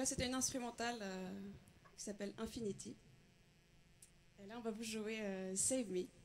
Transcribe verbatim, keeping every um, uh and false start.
là, c'était une instrumentale euh, qui s'appelle Infinity. Et là, on va vous jouer euh, Save Me.